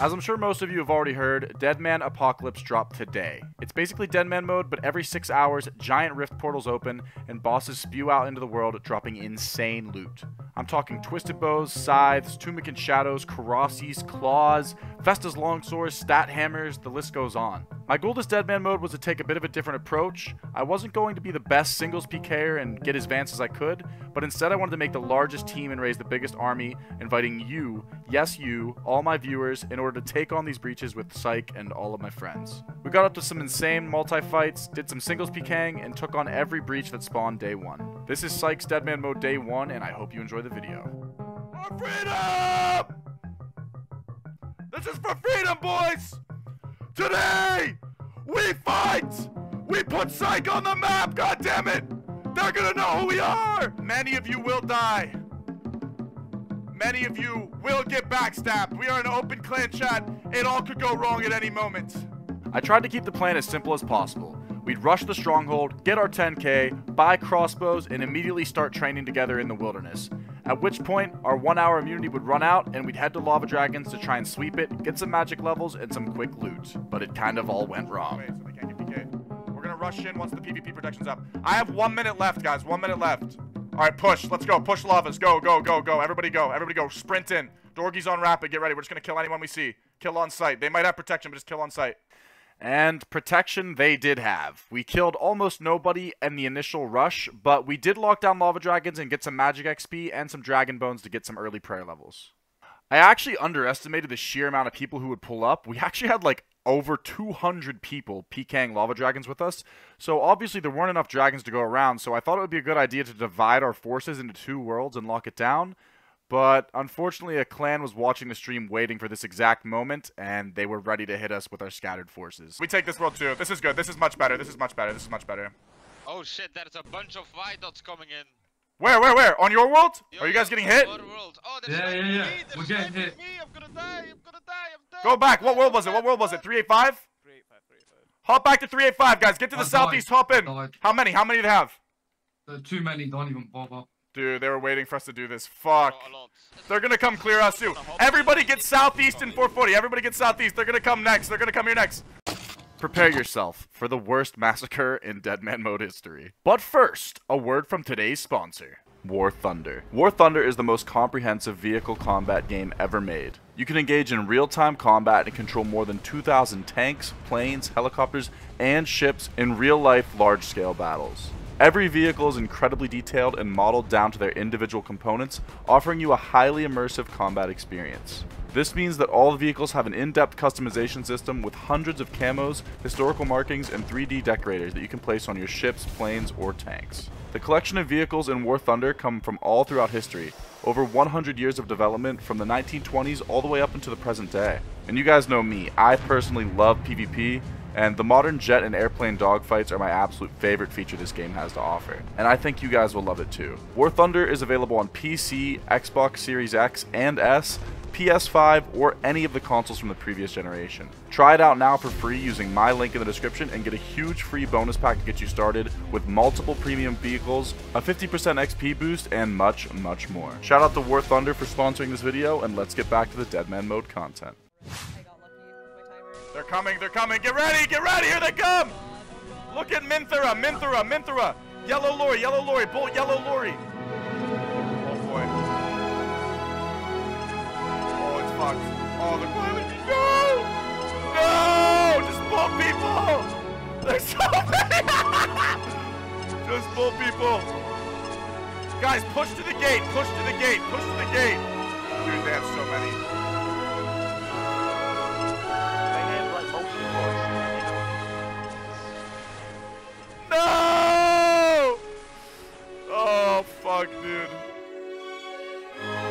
As I'm sure most of you have already heard, Deadman Apocalypse dropped today. It's basically Deadman mode, but every 6 hours, giant rift portals open, and bosses spew out into the world, dropping insane loot. I'm talking Twisted Bows, Scythes, Tumeken's Shadows, Karossis, Claws, Vesta's Longswords, Stat Hammers, the list goes on. My goal this Deadman mode was to take a bit of a different approach. I wasn't going to be the best singles PKer and get as advanced as I could, but instead I wanted to make the largest team and raise the biggest army, inviting you, yes you, all my viewers, in order to take on these breaches with Psych and all of my friends. We got up to some insane multi-fights, did some singles PKing, and took on every breach that spawned day one. This is Psych's Deadman mode day one, and I hope you enjoy the video. For freedom! This is for freedom, boys! Today, we fight! We put Psych on the map, goddammit! They're gonna know who we are! Many of you will die. Many of you will get backstabbed. We are an open clan chat. It all could go wrong at any moment. I tried to keep the plan as simple as possible. We'd rush the stronghold, get our 10k, buy crossbows, and immediately start training together in the wilderness. At which point, our 1 hour immunity would run out, and we'd head to Lava Dragons to try and sweep it, get some magic levels, and some quick loot. But it kind of all went wrong. Wait, so they can't get PK'd. We're gonna rush in once the PvP protection's up. I have 1 minute left, guys, 1 minute left. All right, push, let's go, push Lavas, go, go, go, go, everybody go, everybody go, sprint in. Dorgi's on rapid, get ready, we're just gonna kill anyone we see. Kill on sight, they might have protection, but just kill on sight. And protection they did have. We killed almost nobody in the initial rush, but we did lock down Lava Dragons and get some magic XP and some dragon bones to get some early prayer levels. I actually underestimated the sheer amount of people who would pull up. We actually had like over 200 people PKing Lava Dragons with us, so obviously there weren't enough dragons to go around, so I thought it would be a good idea to divide our forces into two worlds and lock it down. But unfortunately, a clan was watching the stream waiting for this exact moment, and they were ready to hit us with our scattered forces. We take this world too. This is good. This is much better. This is much better. This is much better. Oh shit, there's a bunch of white dots coming in. Where? On your world? Are you guys getting hit? Oh, yeah. We're getting hit. I'm gonna die. I'm dead. Go back. What world was it? 385? 385. Hop back to 385, guys. Get to the southeast. Hop in. How many? How many do you have? Too many. Don't even bother. Dude, they were waiting for us to do this. Fuck. They're gonna come clear us too. Everybody get southeast in 440. Everybody get southeast. They're gonna come next. They're gonna come here next. Prepare yourself for the worst massacre in Deadman mode history. But first, a word from today's sponsor. War Thunder. War Thunder is the most comprehensive vehicle combat game ever made. You can engage in real-time combat and control more than 2,000 tanks, planes, helicopters, and ships in real-life large-scale battles. Every vehicle is incredibly detailed and modeled down to their individual components, offering you a highly immersive combat experience. This means that all vehicles have an in-depth customization system with hundreds of camos, historical markings, and 3D decorators that you can place on your ships, planes, or tanks. The collection of vehicles in War Thunder come from all throughout history, over 100 years of development from the 1920s all the way up into the present day. And you guys know me, I personally love PvP, and the modern jet and airplane dogfights are my absolute favorite feature this game has to offer. And I think you guys will love it too. War Thunder is available on PC, Xbox Series X and S, PS5, or any of the consoles from the previous generation. Try it out now for free using my link in the description and get a huge free bonus pack to get you started with multiple premium vehicles, a 50% XP boost, and much, much more. Shout out to War Thunder for sponsoring this video, and let's get back to the Deadman mode content. They're coming, get ready, here they come! Look at Minthera! Yellow lorry, bolt yellow lorry! Oh boy. Oh, it's fucked. Oh, why would you go? No! Just bolt people! There's so many! Just bolt people! Guys, push to the gate, push to the gate, push to the gate! Dude, they have so many. No! Oh, fuck, dude.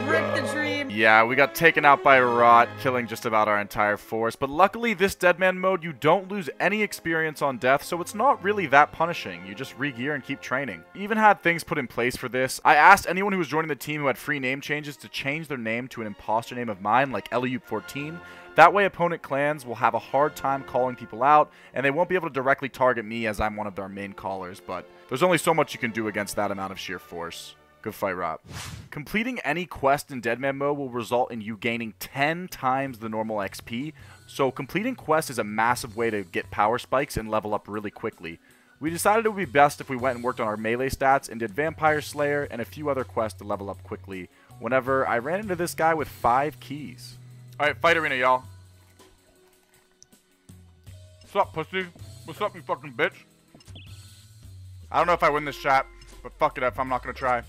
Rip the dream. Yeah, we got taken out by Rot, killing just about our entire force. But luckily, this Deadman mode, you don't lose any experience on death, so it's not really that punishing. You just re-gear and keep training. Even had things put in place for this. I asked anyone who was joining the team who had free name changes to change their name to an imposter name of mine, like eliop14. That way, opponent clans will have a hard time calling people out, and they won't be able to directly target me as I'm one of their main callers, but there's only so much you can do against that amount of sheer force. Good fight, Rot. Completing any quest in Deadman mode will result in you gaining 10 times the normal XP, so completing quests is a massive way to get power spikes and level up really quickly. We decided it would be best if we went and worked on our melee stats and did Vampire Slayer and a few other quests to level up quickly whenever I ran into this guy with 5 keys. Alright, Fight Arena, y'all. What's up, pussy? What's up, you fucking bitch? I don't know if I win this chat, but fuck it up, I'm not gonna try.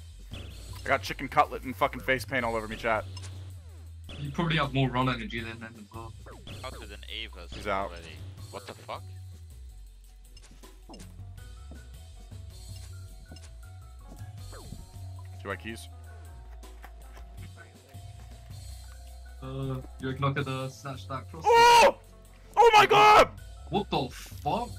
I got chicken cutlet and fucking face paint all over me, chat. You probably have more run energy than them as well. Other than Ava's. He's out. Already. What the fuck? Do I keys? You ignored the snatch stack cross. Oh! Oh my god! What the fuck?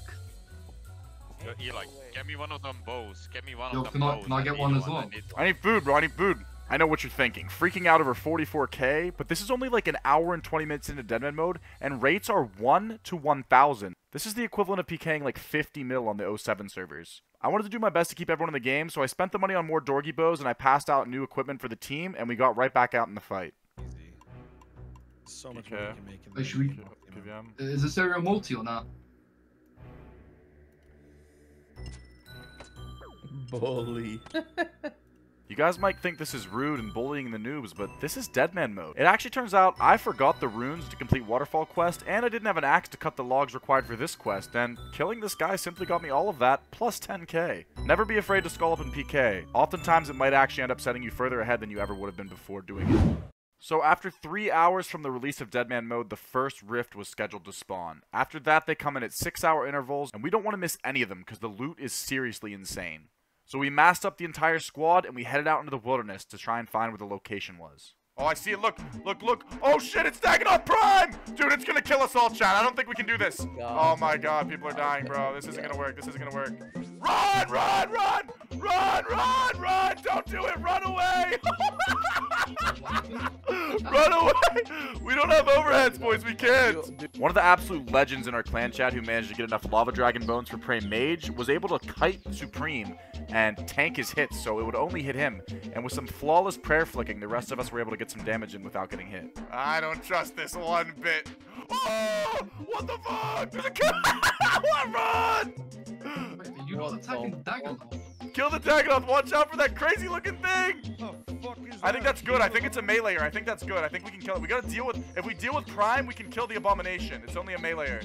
Yo, Eli, get me one of them bows. Get me one of them bows. Can I get one as well? I need food, bro. I need food. I know what you're thinking. Freaking out over 44k, but this is only like an hour and 20 minutes into Deadman mode, and rates are 1 to 1,000. This is the equivalent of PKing like 50 mil on the 07 servers. I wanted to do my best to keep everyone in the game, so I spent the money on more Dorgi bows, and I passed out new equipment for the team, and we got right back out in the fight. Easy. So much money you can make in the game. Is this area multi or not? Bully. You guys might think this is rude and bullying the noobs, but this is Deadman mode. It actually turns out I forgot the runes to complete Waterfall quest, and I didn't have an axe to cut the logs required for this quest, and killing this guy simply got me all of that, plus 10k. Never be afraid to skull up and PK. Oftentimes it might actually end up setting you further ahead than you ever would have been before doing it. So after 3 hours from the release of Deadman mode, the first rift was scheduled to spawn. After that, they come in at 6-hour intervals, and we don't want to miss any of them, because the loot is seriously insane. So we massed up the entire squad, and we headed out into the wilderness to try and find where the location was. Oh, I see it. Look, look, look. Oh, shit, it's Dagannoth Prime! Dude, it's gonna kill us all, chat. I don't think we can do this. Oh, my God. People are dying, bro. This isn't gonna work. This isn't gonna work. Run, run, run! Run, run, run! Don't do it! Run away! Run away! We don't have overheads, boys. We can't. One of the absolute legends in our clan chat who managed to get enough Lava Dragon Bones for Prey Mage was able to kite Supreme and tank his hits, so it would only hit him. And with some flawless prayer flicking, the rest of us were able to get some damage in without getting hit. I don't trust this one bit. Oh! What the fuck? There's a kid! What? Run! Wait, you just attacking Dagannoth. Kill the Dagannoth! Watch out for that crazy looking thing! Oh, fuck is that? I think that's good. I think it's a meleer. I think that's good. I think we can kill it. We gotta deal with... If we deal with Prime, we can kill the Abomination. It's only a meleer.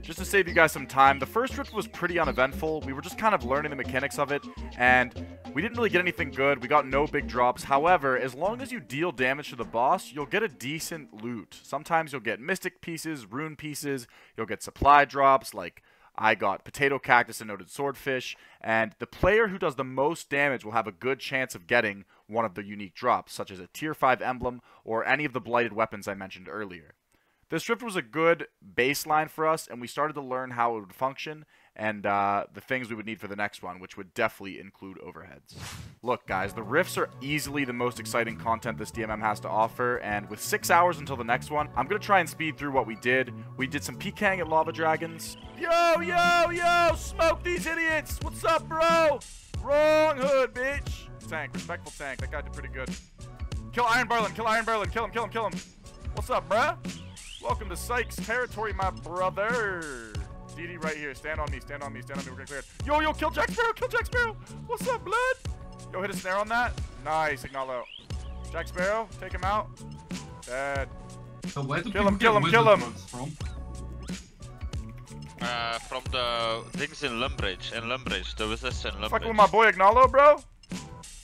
Just to save you guys some time, the first rift was pretty uneventful. We were just kind of learning the mechanics of it, and we didn't really get anything good. We got no big drops. However, as long as you deal damage to the boss, you'll get a decent loot. Sometimes you'll get mystic pieces, rune pieces, you'll get supply drops, like I got potato cactus and noted swordfish, and the player who does the most damage will have a good chance of getting one of the unique drops, such as a tier 5 emblem or any of the blighted weapons I mentioned earlier. This rift was a good baseline for us, and we started to learn how it would function and the things we would need for the next one, which would definitely include overheads. Look, guys, the rifts are easily the most exciting content this DMM has to offer, and with 6 hours until the next one, I'm going to try and speed through what we did. We did some PKing at Lava Dragons. Yo, yo, yo! Smoke these idiots! What's up, bro? Wrong hood, bitch! Tank. Respectful tank. That guy did pretty good. Kill Iron Berlin! Kill Iron Berlin! Kill him, kill him, kill him! What's up, bruh? Welcome to Sykes territory, my brother. DD right here. Stand on me. Stand on me. Stand on me. We're gonna clear it. Yo, yo, kill Jack Sparrow. Kill Jack Sparrow. What's up, Blood? Yo, hit a snare on that. Nice, Ignalo. Jack Sparrow, take him out. Dead. So where do kill him, kill him, kill him. From the things in Lumbridge. In Lumbridge. The wizards in Lumbridge. Fucking with my boy Ignalo, bro.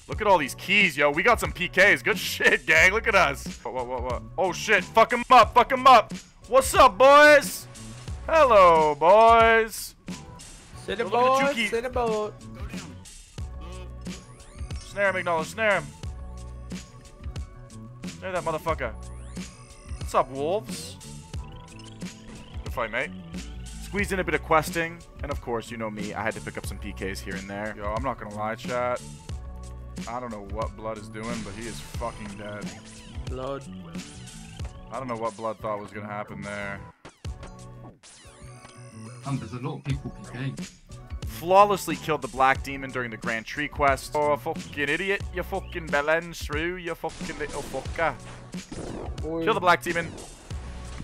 Look at all these keys, yo. We got some PKs. Good shit, gang. Look at us. What? Oh, shit. Fuck him up. Fuck him up. What's up, boys? Hello, boys. Sit aboard. Sit aboard. Snare him, Ignalo. Snare him. Snare that motherfucker. What's up, wolves? Good fight, mate. Squeezed in a bit of questing. And, of course, you know me. I had to pick up some PKs here and there. Yo, I'm not going to lie, chat. I don't know what Blood is doing, but he is fucking dead. Blood. I don't know what Blood thought was gonna happen there. There's a lot of people PKing. flawlessly killed the Black Demon during the Grand Tree quest. Oh, fucking idiot, you fucking Belen shrew, you fucking little fucker. Boy. Kill the Black Demon.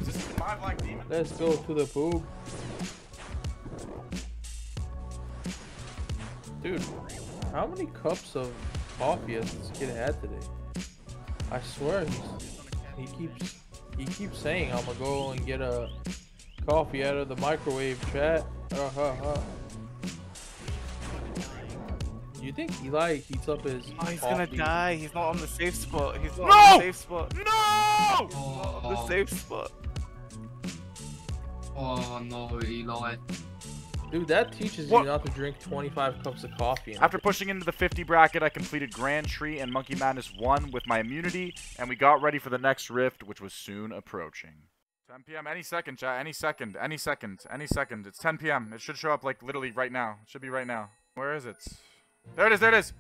Is this my Black Demon? Let's go to the boob. Dude, how many cups of coffee has this kid had today? I swear, he keeps saying, I'm gonna go and get a coffee out of the microwave, chat. You think Eli heats up his coffee? He's gonna die. He's not on the safe spot. He's not on the safe spot. No! Oh. The safe spot. Oh no, Eli. Dude, that teaches you not to drink 25 cups of coffee. After pushing into the 50 bracket, I completed Grand Tree and Monkey Madness 1 with my immunity, and we got ready for the next rift, which was soon approaching. 10 p.m. any second, chat. Any second. Any second. Any second. It's 10 p.m. It should show up, like, literally right now. It should be right now. Where is it? There it is. There it is.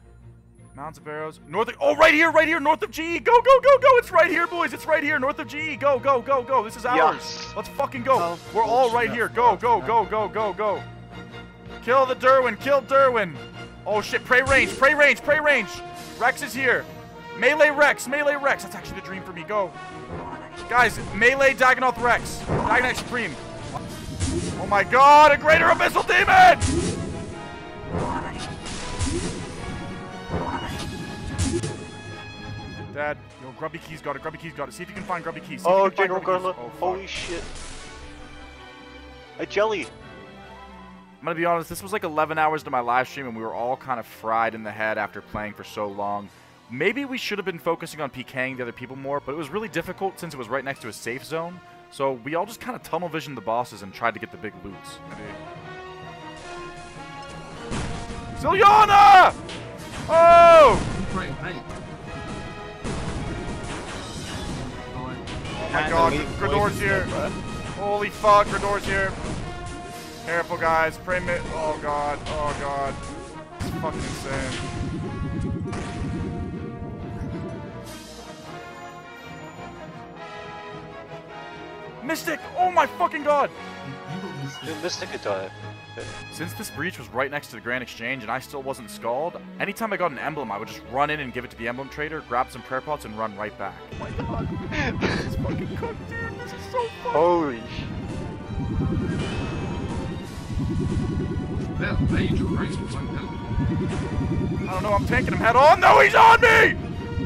Mounds of Barrows. North of... Oh, right here. Right here. North of GE. Go, go, go, go. It's right here, boys. It's right here. North of GE. Go, go, go, go. This is ours. Yes. Let's fucking go. We're all right here. Go, go, go, go, go, go. Kill the Derwin. Kill Derwin. Oh, shit. Prey range. Prey range. Prey range. Rex is here. Melee Rex. Melee Rex. That's actually the dream for me. Go. Guys, melee Dagannoth Rex. Dagannoth Supreme. Oh, my God. A greater abyssal demon. Dad, yo, Grubby Keys got it. Grubby Keys got it. See if you can find Grubby Keys. Oh, General Karma. Oh, holy shit. A jelly. I'm going to be honest, this was like 11 hours to my live stream, and we were all kind of fried in the head after playing for so long. Maybe we should have been focusing on PKing the other people more, but it was really difficult since it was right next to a safe zone. So we all just kind of tunnel visioned the bosses and tried to get the big loots. Zilyana! Oh! Right, right. Oh my God, Gredor's here. Holy fuck, Gredor's here. Careful, guys. Pray mid. Oh God, oh God. It's fucking insane. Mystic! Oh my fucking God! Dude, Mystic could die. Since this breach was right next to the Grand Exchange and I still wasn't scald, anytime I got an emblem, I would just run in and give it to the Emblem Trader, grab some prayer pots, and run right back. Oh my God. This is fucking cooked, dude. This is so fun. Holy shit. That major race was like that. I don't know. I'm taking him head on. No, he's on me!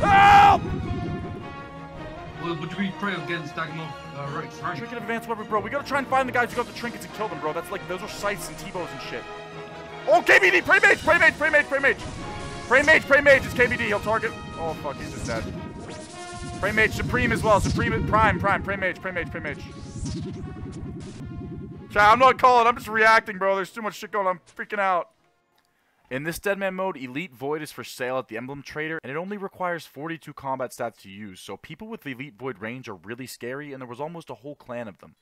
Help! Well, would we pray against Dagannoth? Right. Trinket advanced weapon, bro. We gotta try and find the guys who got the trinkets and kill them, bro. That's like, those are Scythes and T-Bows and shit. Oh, KBD! Prey Mage! Prey Mage! Prey Mage! Prey Mage! Prey Mage! Prey Mage! It's KBD. He'll target. Oh, fuck. He's just dead. Prey Mage Supreme as well. Supreme Prime. Prime. Prey Mage. Prey Mage. Prey Mage. Chat, I'm not calling. I'm just reacting, bro. There's too much shit going on. I'm freaking out. In this Deadman mode, Elite Void is for sale at the Emblem Trader, and it only requires 42 combat stats to use, so people with Elite Void range are really scary, and there was almost a whole clan of them.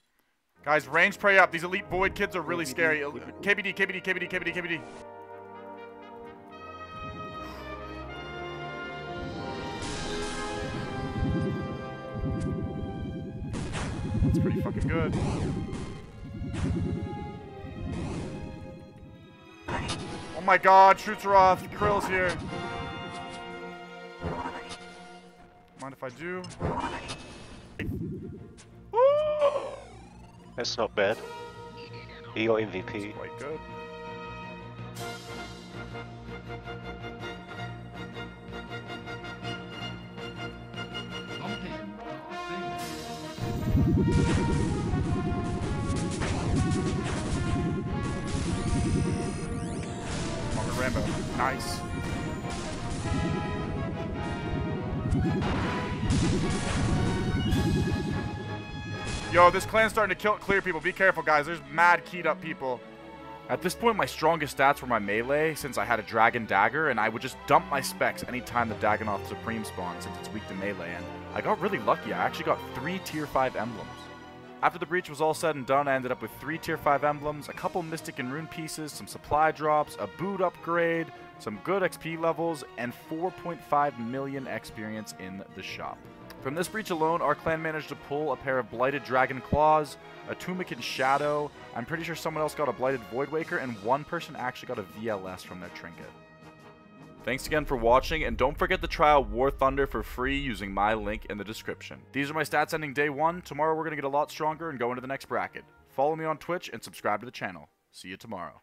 Guys, range pray up. These Elite Void kids are really scary. KBD, KBD, KBD, KBD, KBD. That's pretty fucking good. Oh my God, Trutzeroth, Krill's here. Mind if I do? That's not bad. He got MVP. Quite good. Rambo. Nice. Yo, this clan's starting to clear people. Be careful, guys. There's mad keyed up people. At this point, my strongest stats were my melee, since I had a dragon dagger, and I would just dump my specs anytime the Dagannoth Supreme spawned, since it's weak to melee, and I got really lucky. I actually got 3 tier 5 emblems. After the breach was all said and done, I ended up with 3 tier 5 emblems, a couple mystic and rune pieces, some supply drops, a boot upgrade, some good XP levels, and 4.5 million experience in the shop. From this breach alone, our clan managed to pull a pair of Blighted Dragon Claws, a Tumeken's Shadow, I'm pretty sure someone else got a Blighted Void Waker, and one person actually got a VLS from their trinket. Thanks again for watching, and don't forget to try out War Thunder for free using my link in the description. These are my stats ending day 1. Tomorrow we're going to get a lot stronger and go into the next bracket. Follow me on Twitch and subscribe to the channel. See you tomorrow.